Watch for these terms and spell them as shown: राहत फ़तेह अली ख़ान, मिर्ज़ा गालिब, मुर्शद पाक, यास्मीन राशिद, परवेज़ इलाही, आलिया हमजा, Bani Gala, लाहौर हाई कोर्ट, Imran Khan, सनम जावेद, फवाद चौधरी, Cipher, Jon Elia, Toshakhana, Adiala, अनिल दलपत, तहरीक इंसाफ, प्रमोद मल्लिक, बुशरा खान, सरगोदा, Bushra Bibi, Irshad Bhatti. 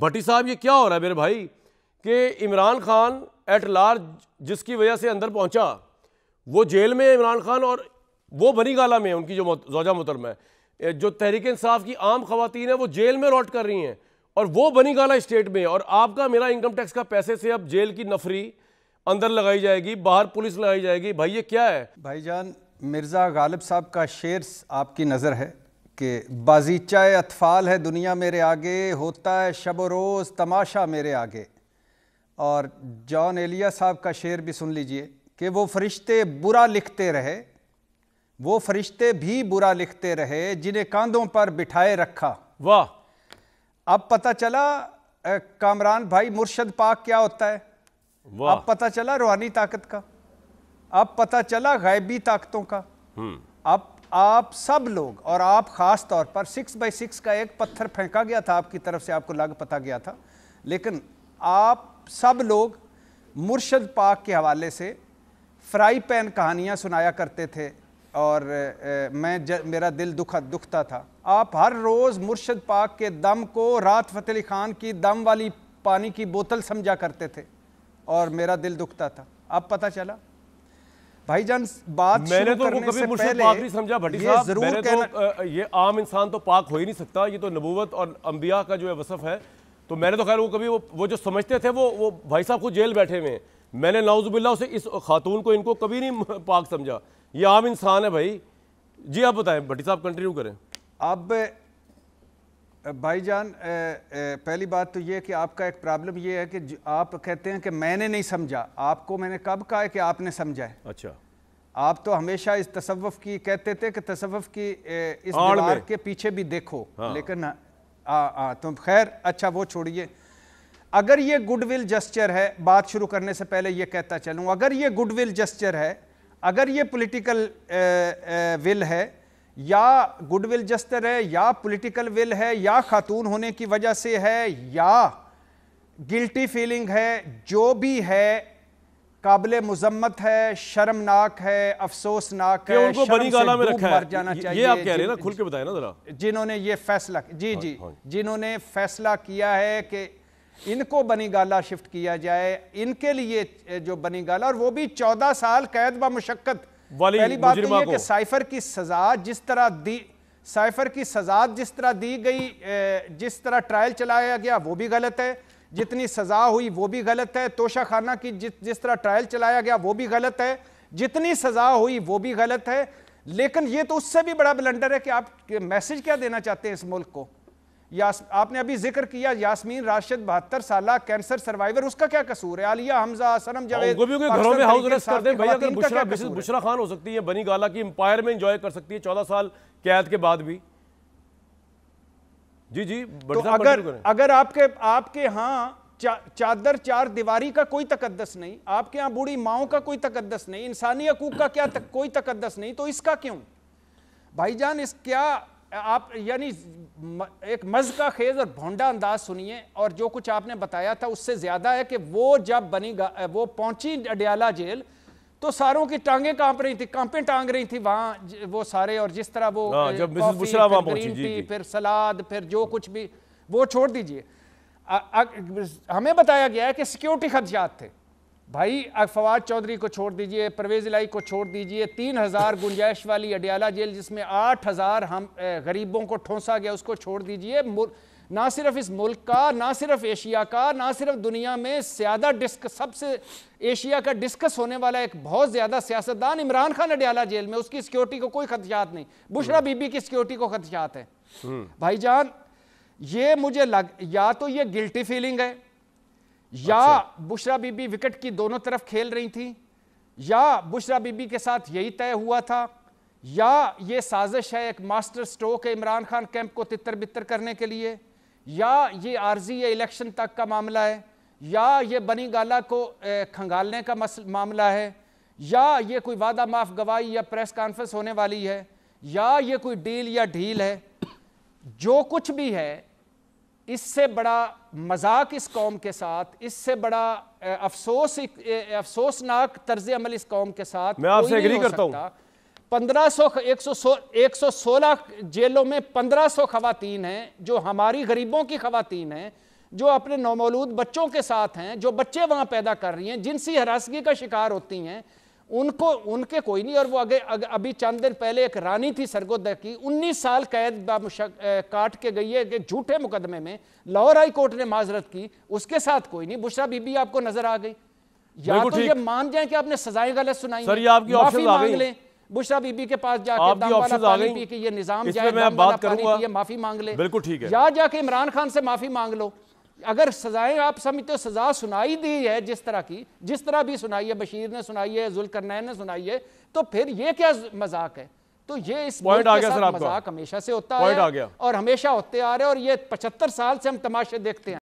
भट्टी साहब ये क्या हो रहा है मेरे भाई कि इमरान खान एट लार्ज जिसकी वजह से अंदर पहुंचा वो जेल में है इमरान खान, और वो बनी गाला में उनकी जो जौजा मुहतरमा है, जो तहरीक इंसाफ की आम खवातीन है वो जेल में रॉट कर रही हैं और वो बनी गाला स्टेट में, और आपका मेरा इनकम टैक्स का पैसे से अब जेल की नफरी अंदर लगाई जाएगी, बाहर पुलिस लगाई जाएगी। भाई ये क्या है? भाईजान मिर्ज़ा गालिब साहब का शेर आपकी नज़र है कि बाजीचाए अतफाल है दुनिया मेरे आगे, होता है शब रोज़ तमाशा मेरे आगे। और जॉन एलिया साहब का शेर भी सुन लीजिए कि वो फरिश्ते बुरा लिखते रहे, वो फरिश्ते भी बुरा लिखते रहे जिन्हें कांधों पर बिठाए रखा। वाह, अब पता चला कामरान भाई मुर्शद पाक क्या होता है, अब पता चला रूहानी ताकत का, अब पता चला गैबी ताकतों का। अब आप सब लोग और आप ख़ास तौर पर 6x6 का एक पत्थर फेंका गया था आपकी तरफ से, आपको लग पता गया था, लेकिन आप सब लोग मुर्शद पाक के हवाले से फ्राई पैन कहानियाँ सुनाया करते थे और मेरा दिल दुखता था। आप हर रोज़ मुर्शद पाक के दम को राहत फ़तेह अली ख़ान की दम वाली पानी की बोतल समझा करते थे और मेरा दिल दुखता था। अब पता चला भाईजान, बात मैंने तो करने कभी मुर्शद पाक नहीं समझा भट्टी साहब, जरूर कहना ये आम इंसान तो पाक हो ही नहीं सकता, ये तो नबूवत और अम्बिया का जो है वसफ़ है। तो मैंने तो खैर वो कभी वो जो समझते थे वो भाई साहब को जेल बैठे हुए, मैंने नाउज़ुबिल्लाह से इस खातून को इनको कभी नहीं पाक समझा, ये आम इंसान है भाई जी। आप बताएं भट्टी साहब, कंटिन्यू करें। अब भाईजान पहली बात तो ये कि आपका एक प्रॉब्लम ये है कि आप कहते हैं कि मैंने नहीं समझा, आपको मैंने कब कहा है कि आपने समझा है? अच्छा, आप तो हमेशा इस तसव्वुफ़ की कहते थे कि तसव्वुफ़ की इस दीवार के पीछे भी देखो। हाँ। लेकिन तो खैर अच्छा वो छोड़िए, अगर ये गुडविल जेस्चर है, बात शुरू करने से पहले ये कहता चलूं, अगर ये गुडविल जेस्चर है, अगर ये पॉलिटिकल विल है या गुडविल जेस्चर है या पॉलिटिकल विल है या खातून होने की वजह से है या गिल्टी फीलिंग है, जो भी है काबिल मुजम्मत है, शर्मनाक है, अफसोसनाक है, उनको बनी गाला में रखा है। जाना चाहिए, ये आप कह रहे हैं ना, खुल के बताएं ना जरा, जिन्होंने ये फैसला जिन्होंने फैसला किया है कि इनको बनी गाला शिफ्ट किया जाए, इनके लिए जो बनी गाला, और वो भी 14 साल कैद व मुशक्कत। पहली बात ये कि साइफर की सजा जिस तरह दी गई, जिस तरह ट्रायल चलाया गया वो भी गलत है, जितनी सजा हुई वो भी गलत है, तोशाखाना की जिस तरह ट्रायल चलाया गया वो भी गलत है, जितनी सजा हुई वो भी गलत है। लेकिन ये तो उससे भी बड़ा ब्लंडर है कि आप मैसेज क्या देना चाहते हैं इस मुल्क को। आपने अभी जिक्र किया यास्मीन राशिद 72 साल कैंसर सर्वाइवर, उसका क्या कसूर है? आलिया हमजा, सनम जावेद, घरों में हाउस अरेस्ट कर दें भाई, अगर बुशरा खान हो सकती है बनी गाला की एम्पायर में एंजॉय कर सकती है 14 साल कैद के बाद भी। जी जी, तो अगर आपके यहाँ चादर चार दीवारी का कोई तकद्दस नहीं, आपके यहाँ बूढ़ी माओ का कोई तकद्दस नहीं, इंसानी हकूक का क्या कोई तकद्दस नहीं, तो इसका क्यों भाईजान? इस क्या आप यानी एक मज़ का खेज और भोंडा अंदाज सुनिए, और जो कुछ आपने बताया था उससे ज़्यादा है कि वो जब वो पहुंची अडियाला जेल तो सारों की टांगें कांप रही थी, कांपें टांग रही थी वहाँ वो सारे, और जिस तरह वो जब मिसेस बुशरा वहाँ पहुंची, जी, फिर सलाद, फिर जो कुछ भी, वो छोड़ दीजिए। हमें बताया गया है कि सिक्योरिटी खदशात थे भाई, फवाद चौधरी को छोड़ दीजिए, परवेज़ इलाही को छोड़ दीजिए, 3000 गुंजाइश वाली अडियाला जेल जिसमें 8000 हम गरीबों को ठोंसा गया, उसको छोड़ दीजिए। ना सिर्फ इस मुल्क का, ना सिर्फ एशिया का, ना सिर्फ दुनिया में ज़्यादा सबसे एशिया का डिस्कस होने वाला एक बहुत ज़्यादा सियासतदान इमरान खान अडियाला जेल में, उसकी सिक्योरिटी को कोई खदशात नहीं, बुशरा बीबी की सिक्योरिटी को खदशात है। भाईजान ये मुझे या तो ये गिल्टी फीलिंग है, या अच्छा। बुशरा बीबी विकेट की दोनों तरफ खेल रही थी, या बुशरा बीबी के साथ यही तय हुआ था, या ये साजिश है, एक मास्टर स्ट्रोक है इमरान खान कैंप को तितर बितर करने के लिए, या ये आर्जी या इलेक्शन तक का मामला है, या ये बनी गाला को खंगालने का मामला है, या ये कोई वादा माफ गवाही या प्रेस कॉन्फ्रेंस होने वाली है, या ये कोई डील या ढील है। जो कुछ भी है, इससे बड़ा मजाक इस कौम के साथ, इससे बड़ा अफसोसनाक तर्ज अमल इस कौम के साथ। मैं आपसे एग्री करता हूँ। 116 जेलों में 1500 खवातीन हैं जो हमारी गरीबों की खवातीन हैं, जो अपने नौमौलूद बच्चों के साथ हैं, जो बच्चे वहाँ पैदा कर रही हैं, जिनसी हरासगी का शिकार होती हैं, उनको उनके कोई नहीं। और वो अभी चंद दिन पहले एक रानी थी सरगोदा की, 19 साल कैद काट के गई है एक झूठे मुकदमे में। लाहौर हाई कोर्ट ने माजरत की, उसके साथ कोई नहीं। बुशरा बीबी आपको नजर आ गई, या तो ये मान जाए कि आपने सजाएं गलत सुनाई, माफी मांग लें, बुशरा बीबी के पास जाके दम वाला पानी पी के ये निजाम जाए, दम वाला पानी पी के माफी मांग लें, या जाके इमरान खान से माफी मांग लो। अगर सजाएं आप समझते हो, सजा सुनाई दी है जिस तरह की, जिस तरह भी सुनाई है, बशीर ने सुनाई है, जुल्करनैन ने सुनाई है, तो फिर ये क्या मजाक है? तो ये इस पॉइंट आ गया सर, आपका मजाक हमेशा से होता है और हमेशा होते आ रहे हैं, और ये 75 साल से हम तमाशे देखते हैं।